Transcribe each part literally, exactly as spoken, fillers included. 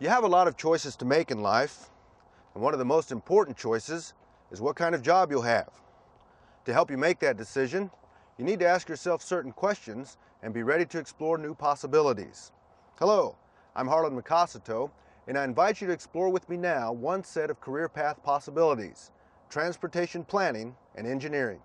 You have a lot of choices to make in life, and one of the most important choices is what kind of job you'll have. To help you make that decision, you need to ask yourself certain questions and be ready to explore new possibilities. Hello, I'm Harlan McAsitoe, and I invite you to explore with me now one set of career path possibilities: transportation planning and engineering.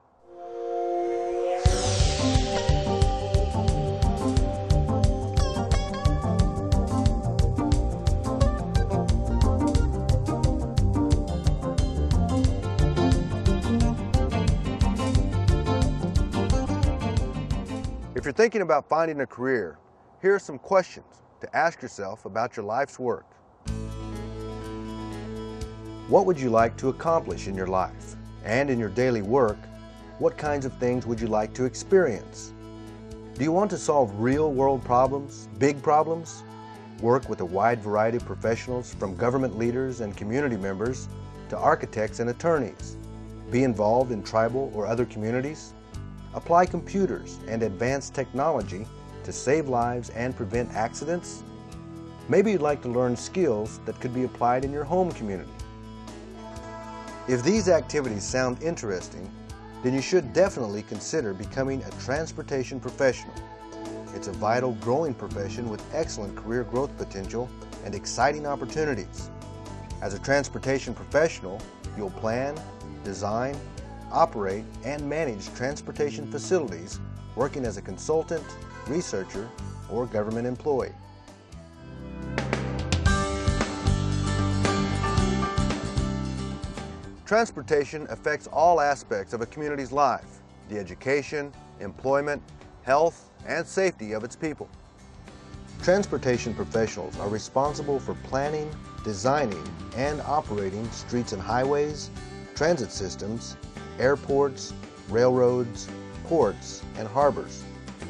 If you're thinking about finding a career, here are some questions to ask yourself about your life's work. What would you like to accomplish in your life? And in your daily work, what kinds of things would you like to experience? Do you want to solve real-world problems, big problems? Work with a wide variety of professionals, from government leaders and community members to architects and attorneys. Be involved in tribal or other communities. Apply computers and advanced technology to save lives and prevent accidents? Maybe you'd like to learn skills that could be applied in your home community. If these activities sound interesting, then you should definitely consider becoming a transportation professional. It's a vital, growing profession with excellent career growth potential and exciting opportunities. As a transportation professional, you'll plan, design, operate and manage transportation facilities, working as a consultant, researcher, or government employee. Transportation affects all aspects of a community's life: the education, employment, health, and safety of its people. Transportation professionals are responsible for planning, designing, and operating streets and highways, transit systems, airports, railroads, ports, and harbors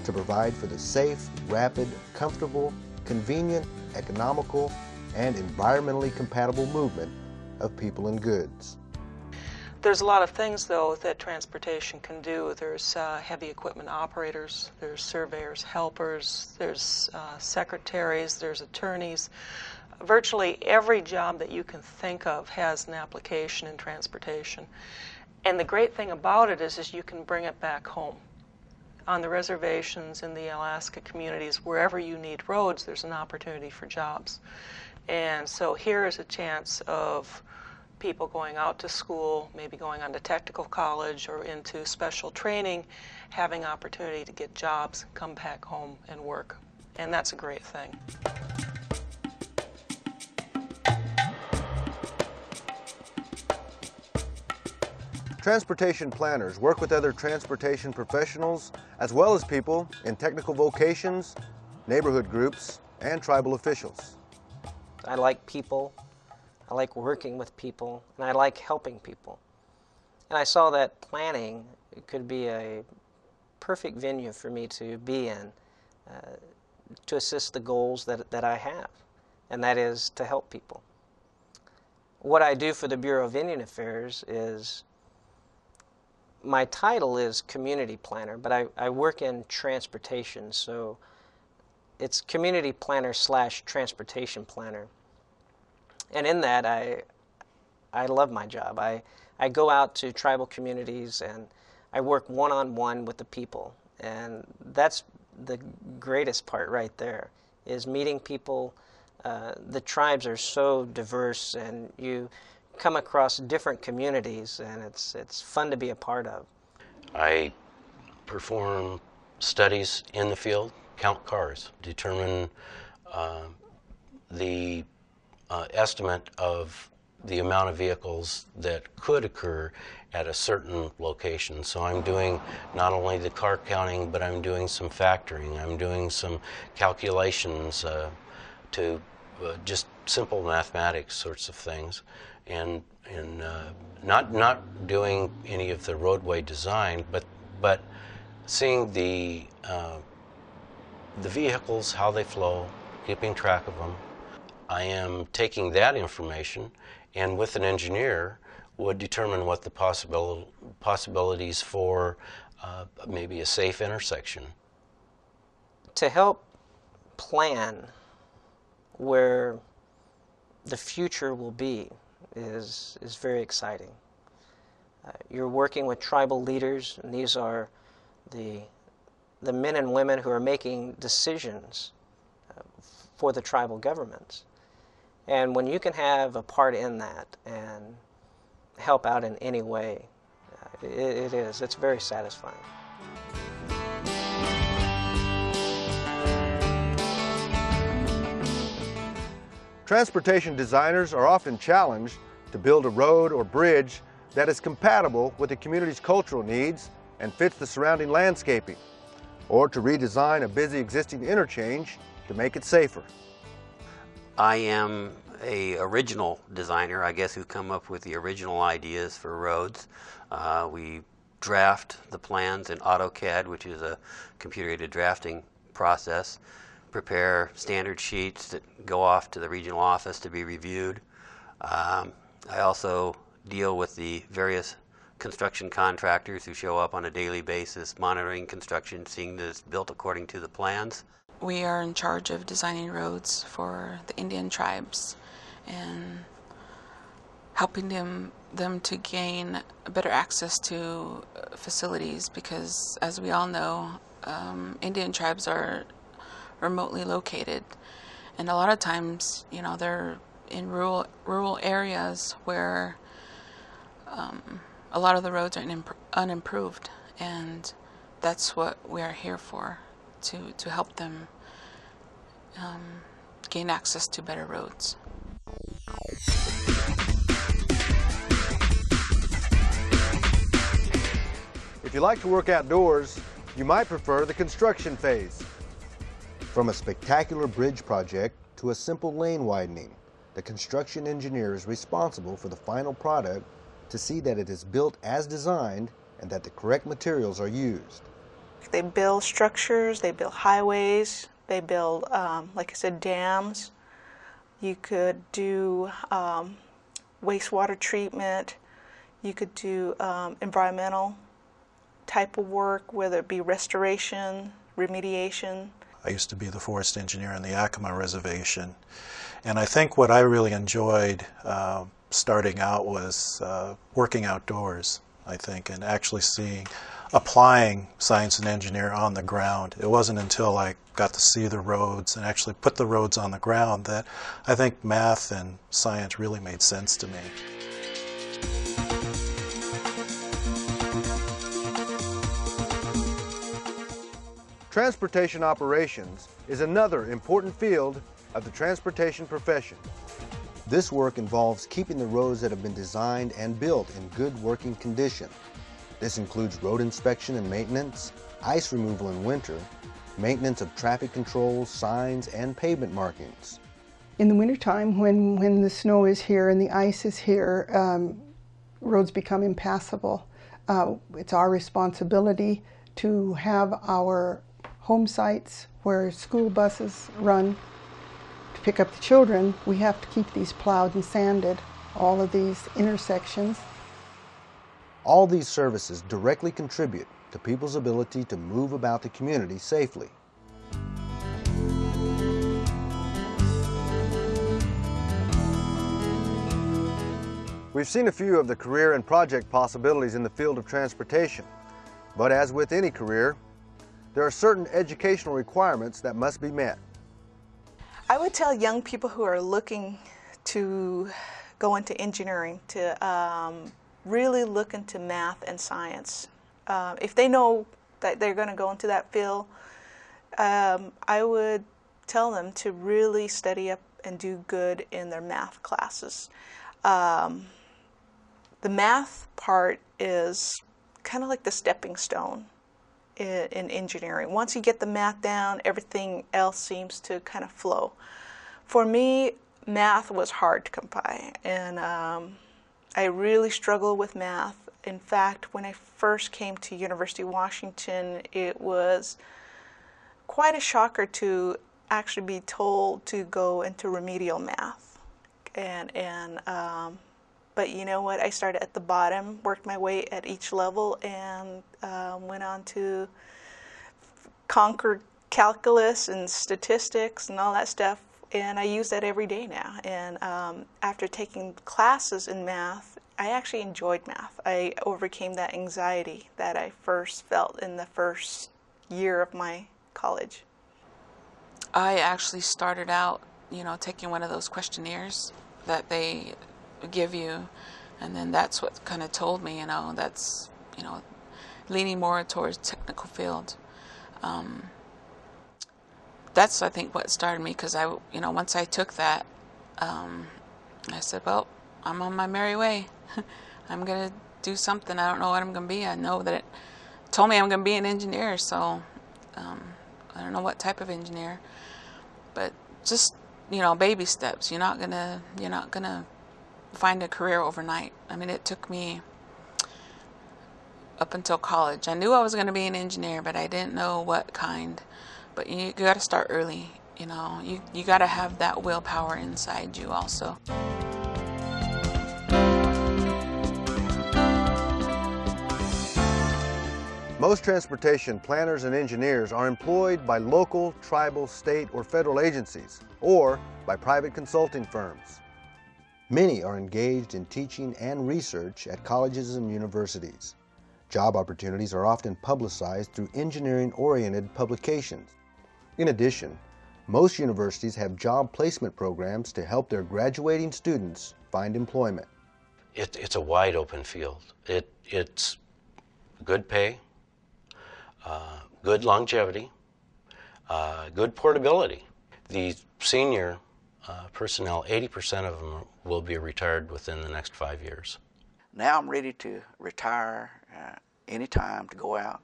to provide for the safe, rapid, comfortable, convenient, economical, and environmentally compatible movement of people and goods. There's a lot of things, though, that transportation can do. There's uh, heavy equipment operators, there's surveyors, helpers, there's uh, secretaries, there's attorneys. Virtually every job that you can think of has an application in transportation. And the great thing about it is, is you can bring it back home. On the reservations, in the Alaska communities, wherever you need roads, there's an opportunity for jobs. And so here is a chance of people going out to school, maybe going on to technical college or into special training, having opportunity to get jobs, come back home and work. And that's a great thing. Transportation planners work with other transportation professionals, as well as people in technical vocations, neighborhood groups, and tribal officials. I like people, I like working with people, and I like helping people. And I saw that planning could be a perfect venue for me to be in uh, to assist the goals that, that I have, and that is to help people. What I do for the Bureau of Indian Affairs is, my title is community planner, but I, I work in transportation, so it's community planner slash transportation planner. And in that, I, I love my job. I, I go out to tribal communities and I work one-on-one with the people. And that's the greatest part right there, is meeting people. Uh, the tribes are so diverse, and you come across different communities, and it's it's fun to be a part of. I perform studies in the field, count cars, determine uh, the uh, estimate of the amount of vehicles that could occur at a certain location. So I'm doing not only the car counting, but I'm doing some factoring, I'm doing some calculations uh, to uh, just simple mathematics sorts of things, and and uh, not not doing any of the roadway design, but but seeing the uh, the vehicles, how they flow, keeping track of them. I am taking that information, and with an engineer, would determine what the possible possibilities for uh, maybe a safe intersection. To help plan where the future will be is, is very exciting. Uh, you're working with tribal leaders, and these are the, the men and women who are making decisions uh, for the tribal governments. And when you can have a part in that and help out in any way, uh, it, it is, it's very satisfying. Transportation designers are often challenged to build a road or bridge that is compatible with the community's cultural needs and fits the surrounding landscaping, or to redesign a busy existing interchange to make it safer. I am an original designer, I guess, who come up with the original ideas for roads. Uh, we draft the plans in AutoCAD, which is a computer-aided drafting process, prepare standard sheets that go off to the regional office to be reviewed. Um, I also deal with the various construction contractors who show up on a daily basis, monitoring construction, seeing that it's built according to the plans. We are in charge of designing roads for the Indian tribes and helping them, them to gain better access to facilities because, as we all know, um, Indian tribes are remotely located, and a lot of times, you know, they're in rural rural areas where um, a lot of the roads are unimproved, and that's what we are here for, to to help them um, gain access to better roads. If you like to work outdoors, you might prefer the construction phase. From a spectacular bridge project to a simple lane widening, the construction engineer is responsible for the final product to see that it is built as designed and that the correct materials are used. They build structures, they build highways, they build, um, like I said, dams. You could do um, wastewater treatment. You could do um, environmental type of work, whether it be restoration, remediation. I used to be the forest engineer on the Acoma Reservation, and I think what I really enjoyed uh, starting out was uh, working outdoors, I think, and actually seeing, applying science and engineer on the ground. It wasn't until I got to see the roads and actually put the roads on the ground that I think math and science really made sense to me. Transportation operations is another important field of the transportation profession. This work involves keeping the roads that have been designed and built in good working condition. This includes road inspection and maintenance, ice removal in winter, maintenance of traffic controls, signs, and pavement markings. In the wintertime, when, when the snow is here and the ice is here, um, roads become impassable. Uh, it's our responsibility to have our home sites where school buses run to pick up the children. We have to keep these plowed and sanded, all of these intersections. All these services directly contribute to people's ability to move about the community safely. We've seen a few of the career and project possibilities in the field of transportation, but as with any career, there are certain educational requirements that must be met. I would tell young people who are looking to go into engineering to um, really look into math and science. Uh, if they know that they're going to go into that field, um, I would tell them to really study up and do good in their math classes. Um, the math part is kind of like the stepping stone in engineering. Once you get the math down, everything else seems to kind of flow. For me, math was hard to come by, and um, I really struggled with math. In fact, when I first came to University of Washington, it was quite a shocker to actually be told to go into remedial math. And, and um, But you know what, I started at the bottom, worked my way at each level, and um, went on to conquer calculus and statistics and all that stuff. And I use that every day now. And um, after taking classes in math, I actually enjoyed math. I overcame that anxiety that I first felt in the first year of my college. I actually started out, you know, taking one of those questionnaires that they give you, and then that's what kind of told me, you know, that's, you know, leaning more towards technical field. Um, that's, I think, what started me, because I, you know, once I took that, um, I said, well, I'm on my merry way. I'm going to do something. I don't know what I'm going to be. I know that it told me I'm going to be an engineer, so um, I don't know what type of engineer, but just, you know, baby steps. You're not going to, you're not going to find a career overnight. I mean, it took me up until college. I knew I was going to be an engineer, but I didn't know what kind. But you, you got to start early, you know. You, you got to have that willpower inside you also. Most transportation planners and engineers are employed by local, tribal, state, or federal agencies, or by private consulting firms. Many are engaged in teaching and research at colleges and universities. Job opportunities are often publicized through engineering-oriented publications. In addition, most universities have job placement programs to help their graduating students find employment. It, it's a wide open field. It, it's good pay. Uh, good longevity, uh, good portability. The senior uh, personnel, eighty percent of them will be retired within the next five years. Now I'm ready to retire uh, anytime to go out,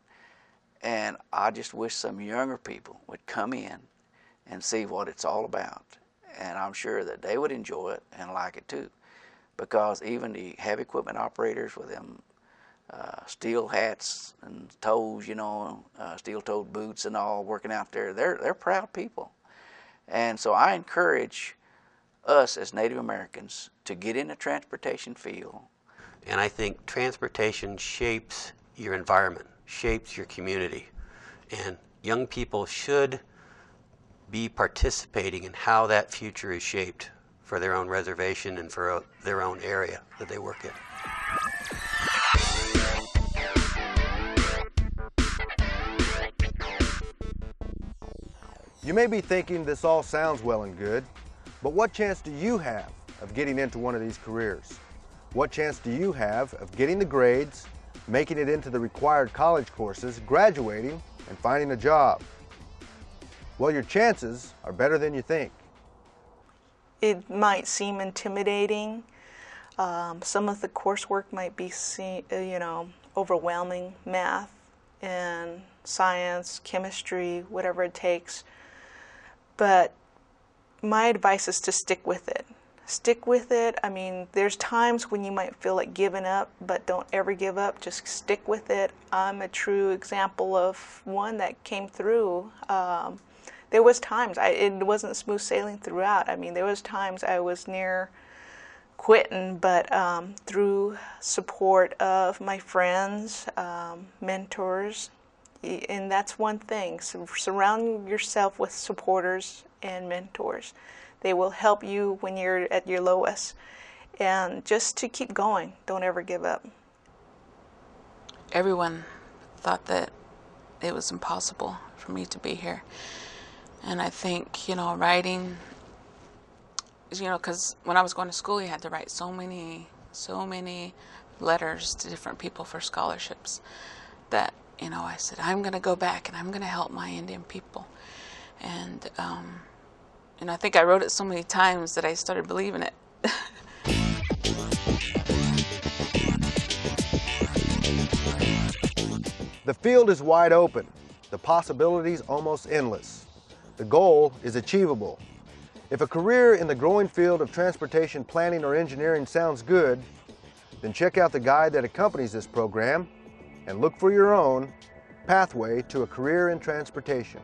and I just wish some younger people would come in and see what it's all about. And I'm sure that they would enjoy it and like it too, because even the heavy equipment operators with them Uh, steel hats and toes, you know, uh, steel-toed boots and all, working out there. They're, they're proud people. And so I encourage us as Native Americans to get in the transportation field. And I think transportation shapes your environment, shapes your community. And young people should be participating in how that future is shaped for their own reservation and for their own area that they work in. You may be thinking this all sounds well and good, but what chance do you have of getting into one of these careers? What chance do you have of getting the grades, making it into the required college courses, graduating, and finding a job? Well, your chances are better than you think. It might seem intimidating. Um, some of the coursework might be, you know, overwhelming. Math and science, chemistry, whatever it takes. But my advice is to stick with it. Stick with it. I mean, there's times when you might feel like giving up, but don't ever give up. Just stick with it. I'm a true example of one that came through. Um, there was times, I, it wasn't smooth sailing throughout. I mean, there was times I was near quitting, but um, through support of my friends, um, mentors. And that's one thing, so surround yourself with supporters and mentors. They will help you when you're at your lowest. And just to keep going, don't ever give up. Everyone thought that it was impossible for me to be here. And I think, you know, writing, you know, because when I was going to school, you had to write so many, so many letters to different people for scholarships that, you know, I said, I'm going to go back and I'm going to help my Indian people. And, um, and I think I wrote it so many times that I started believing it. The field is wide open. The possibilities almost endless. The goal is achievable. If a career in the growing field of transportation planning or engineering sounds good, then check out the guide that accompanies this program and look for your own pathway to a career in transportation.